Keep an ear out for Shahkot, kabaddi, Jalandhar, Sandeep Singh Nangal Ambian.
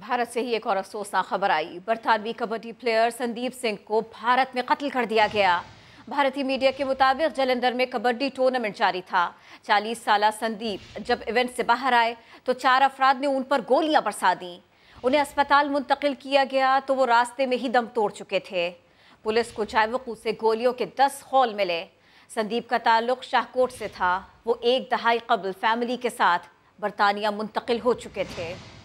भारत से ही एक और अफसोसनाक खबर आई। बरतानवी कबड्डी प्लेयर संदीप सिंह को भारत में कत्ल कर दिया गया। भारतीय मीडिया के मुताबिक जलंधर में कबड्डी टूर्नामेंट जारी था। 40 साल संदीप जब इवेंट से बाहर आए तो 4 अफराद ने उन पर गोलियां बरसा दीं। उन्हें अस्पताल मुंतकिल किया गया तो वो रास्ते में ही दम तोड़ चुके थे। पुलिस को चायवकू से गोलियों के 10 हॉल मिले। संदीप का ताल्लुक शाहकोट से था। वो एक दहाई कबल फैमिली के साथ बरतानिया मुंतकिल हो चुके थे।